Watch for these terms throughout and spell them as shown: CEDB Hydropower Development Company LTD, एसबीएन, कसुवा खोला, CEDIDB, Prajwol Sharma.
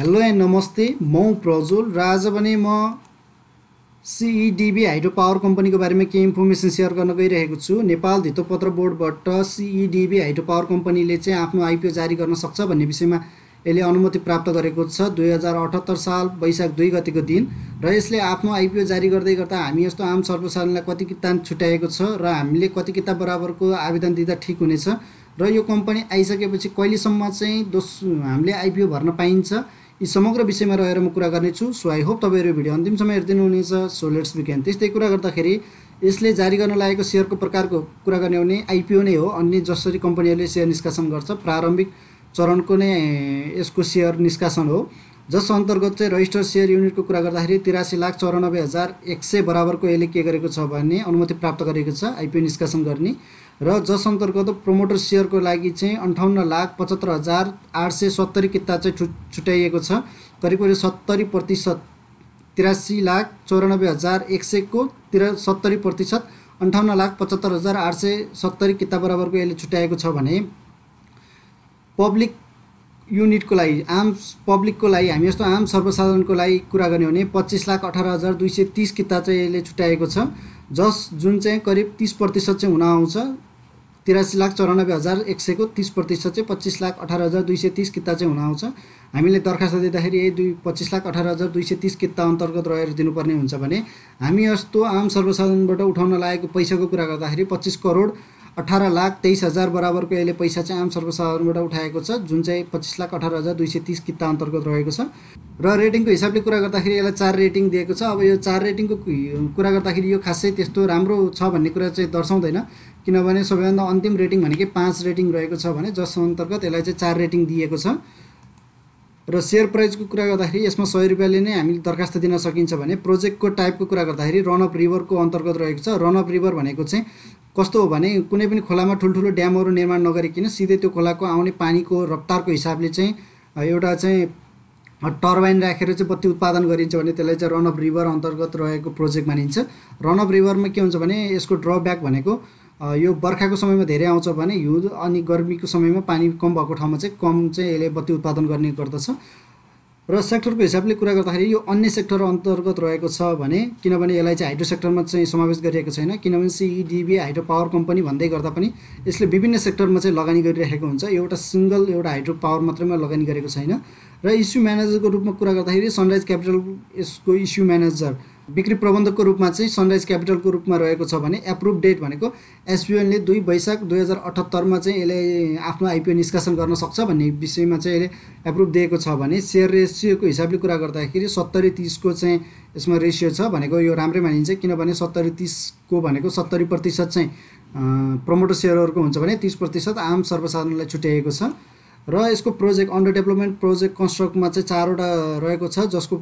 Hello and नमस्ते म प्रज्वल र आज पनि म सीईडीबी हाइड्रो पावर कंपनी को बारे में केही इन्फर्मेसन शेयर गर्न गइरहेको छु। नेपाल धितोपत्र बोर्डबाट सीईडीबी हाइड्रो पावर कंपनीले चाहिँ आफ्नो आईपीओ जारी गर्न सक्छ भन्ने विषयमा यसले अनुमति प्राप्त गरेको छ 2078 साल वैशाख 2 गतेको दिन र यसले आफ्नो आईपीओ जारी गर्दै गर्दा हामी यस्तो आम सर्वसाधारणलाई कति कितान छुट्याएको छ र हामीले कति किताब बराबरको आवेदन दिँदा ठीक हुनेछ र यो कम्पनी आइसकेपछि कहिलेसम्म चाहिँ हामीले आईपीओ भर्न पाइन्छ यी समग्र विषयमा रहेर म कुरा गर्नेछु। सो आई होप तपाईहरु भिडियो अन्तिम समय हेर्दिनु हुनेछ। So let's begin. त्यसै कुरा गर्दाखेरि यसले जारी गर्न लागेको शेयरको प्रकारको कुरा गर्ने हो भने आईपीओ नै हो। अन्य जसरी कम्पनीहरुले शेयर निष्कासन गर्छ प्रारम्भिक चरणको नै यसको शेयर निष्कासन हो, जस अन्तर्गत चाहिँ रजिस्टर्ड शेयर युनिटको कुरा गर्दाखेरि 83,94,100 बराबरको यसले के गरेको छ भन्ने अनुमति प्राप्त गरेको छ आईपीओ निष्कासन गर्ने र जस अन्तर्गत प्रमोटर शेयरको लागि चाहिँ 58,75,870 किता चाहिँ छुट्याइएको छ, करिब 70% 83,94,100 को 70% 58,75,870 किता बराबरको यसले छुट्याएको छ भने पब्लिक यूनिट को लागि आम पब्लिक को लागि हामी जस्तो आम सर्वसाधारण को लागि कुरा गर्ने हो भने 25,18,230 किता चाहिँ यसले छुट्याएको छ, जस जुन चाहिँ करिब 30% चाहिँ हुन आउँछ 83,94,100 को 30% चाहिँ 25,18,230 किता चाहिँ हुन आउँछ। हामीले दरखास्त दिँदाखेरि यही 25,18,230 किता अन्तर्गत रहेर दिनुपर्ने हुन्छ भने हामी जस्तो आम सर्वसाधारणबाट उठाउन लागेको पैसाको कुरा गर्दाखेरि 25,18,23,000 बराबर को यसले पैसा चाहिँ आम सर्वसाधारणबाट उठाएको छ जुन चाहिँ 25,18,230 किता अन्तर्गत रहेको छ र रेटिङको हिसाबले कुरा गर्दाखेरि यसलाई 4 रेटिङ दिएको छ। अब यो 4 रेटिङको कुरा गर्दाखेरि यो खासै त्यस्तो राम्रो छ भन्ने कुरा चाहिँ दर्शाउँदैन, किनभने सबैभन्दा अन्तिम रेटिङ भनेको 5 रेटिङ रहेको छ भने जस अन्तर्गत यसलाई चाहिँ 4 रेटिङ दिएको छ र शेयर प्राइसको कुरा गर्दाखेरि यसमा 100 रुपैयाँले नै हामीले दरखास्त दिन सकिन्छ भने प्रोजेक्टको टाइपको कुरा गर्दाखेरि रन अफ रिवर को अन्तर्गत रहेको छ। रन अफ रिवर भनेको चाहिँ कस्तो हो भने कुनै पनि खोलामा ठुलठुलो ड्यामहरु निर्माण नगरिकन सीधै त्यो खोलाको आउने पानीको रफ्तारको हिसाबले चाहिँ एउटा चाहिँ टर्बाइन राखेर चाहिँ बत्ती उत्पादन गरिन्छ भने त्यसलाई चाहिँ रन अफ रिवर अन्तर्गत रहेको प्रोजेक्ट मानिन्छ। रन अफ रिवरमा के हुन्छ भने यसको ड्रब्याक भनेको यो बर्खाको समयमा धेरै आउँछ भने हिउँद अनि गर्मीको समयमा पानी कम भएको ठाउँमा चाहिँ कम चाहिँ यसले बत्ती उत्पादन गर्ने गर्दछ र सेक्टरको हिसाबले कुरा गर्दाखेरि यो अन्य सेक्टर अन्तर्गत रहेको छ भने किनभने यसलाई चाहिँ हाइड्रो सेक्टरमा चाहिँ समावेश गरिएको छैन, किनभने सीईडीबी हाइड्रो पावर कम्पनी भन्दै गर्दा पनि यसले विभिन्न सेक्टरमा चाहिँ लगानी गरिरहेको हुन्छ, एउटा सिंगल एउटा हाइड्रो पावर मात्रैमा लगानी गरेको छैन। र इस्यु म्यानेजरको रूपमा कुरा गर्दाखेरि सनराइज क्यापिटल यसको इस्यु म्यानेजर बिक्री प्रबन्धकको रूपमा चाहिँ सनराइज क्यापिटलको रूपमा रहेको छ भने एप्रुभ डेट भनेको एसबीएनले 2 वैशाख 2078 मा चाहिँ यसले आफ्नो आईपीओ निष्कासन गर्न सक्छ भन्ने विषयमा चाहिँ यसले एप्रुभ दिएको छ भने शेयर रेसियोको हिसाबले कुरा गर्दाखेरि 70:30 को चाहिँ यसमा रेसियो छ भनेको यो राम्रै मानिन्छ, किनभने 70:30 को भनेको 70% चाहिँ प्रमोटर शेयरहरुको हुन्छ भने 30% आम सर्वसाधारणलाई छुट्याएको छ र यसको प्रोजेक्ट अन्डर डेभलपमेन्ट प्रोजेक्ट कन्स्ट्रक्टमा चाहिँ 4 वटा रहेको छ, जसको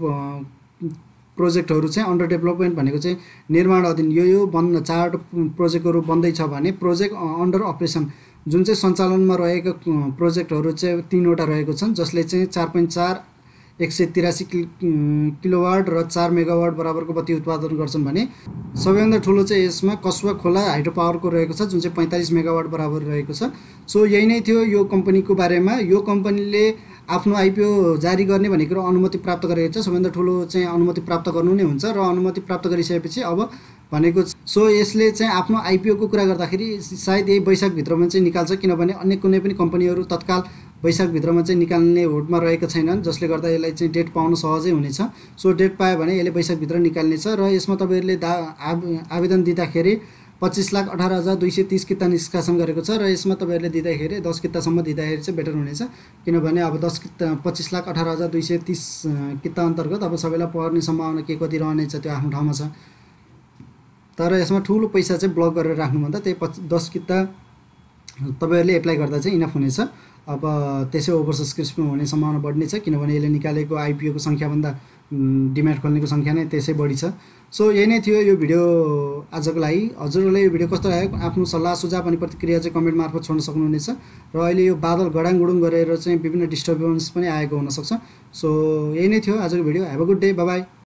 प्रोजेक्टहरु चाहिँ अन्डर डेभलपमेन्ट भनेको चाहिँ निर्माण अधीन यो बन्न 4 प्रोजेक्टहरु बन्दै छ भने प्रोजेक्ट अन्डर अपरेसन जुन चाहिँ सञ्चालनमा रहेको प्रोजेक्टहरु चाहिँ 3 वटा रहेको छन्, जसले चाहिँ 4.4183 किलोवाट र 4 मेगावाट बराबरको बत्ती उत्पादन गर्छन् भने सबैभन्दा ठूलो चाहिँ यसमा कसुवा खोला हाइड्रो पावरको रहेको छ जुन चाहिँ 45 मेगावाट बराबर रहेको छ। सो यही नै थियो यो कम्पनीको बारेमा। यो कम्पनीले आफ्नो आईपीओ जारी गर्ने भनेको अनुमति प्राप्त गरेको छ, सबैभन्दा ठूलो चाहिँ अनुमति प्राप्त गर्नु नै हुन्छ र अनुमति प्राप्त गरिसकेपछि अब भनेको सो यसले चाहिँ आफ्नो आईपीओ को कुरा गर्दाखेरि सायद यही वैशाख भित्रमा चाहिँ निकाल्छ, किनभने अन्य कुनै पनि कम्पनीहरु तत्काल वैशाख भित्रमा चाहिँ निकाल्ने होडमा रहेका छैनन्, जसले गर्दा यसलाई चाहिँ डेट पाउन सहजै हुनेछ। सो डेट पाए भने यसले वैशाख भित्र निकाल्नेछ र यसमा तपाईहरुले आवेदन दिँदाखेरि 25,18,230 किता निष्कासन गरेको छ र यसमा तपाईहरुले दिँदाखेरि 10 कितासम्म दिँदाखेरि चाहिँ बेटर हुनेछ, किनभने अब 10 किता 25,18,230 किता अन्तर्गत अब सबैलाई पर्ने सम्भावना के कति रहनेछ त्यो आफ्नो ठाउँमा छ, तर यसमा ठूलो पैसा चाहिँ ब्लक गरेर राख्नु भन्दा त्यही 10 किता तपाईहरुले एप्लाई गर्दा चाहिँ इनफ हुनेछ। अब त्यसै ओभर सब्सक्रिप्सन हुने सम्भावना बढ्ने छ, किनभने यसले निकालेको आईपीओ को संख्या भन्दा डिम्याट खोल्नेको संख्या नै त्यसै बढी छ। सो यही नै थियो यो भिडियो आजको लागि। हजुरले यो भिडियो कस्तो लाग्यो आफ्नो सल्लाह सुझाव अनि प्रतिक्रिया चाहिँ कमेन्ट मार्फत छोड्न सक्नुहुनेछ र अहिले यो बादल गडाङगुडुङ गरेर चाहिँ विभिन्न डिस्टर्बेन्स पनि आएको हुन सक्छ। सो यही नै थियो आजको video. Have a good day, bye bye.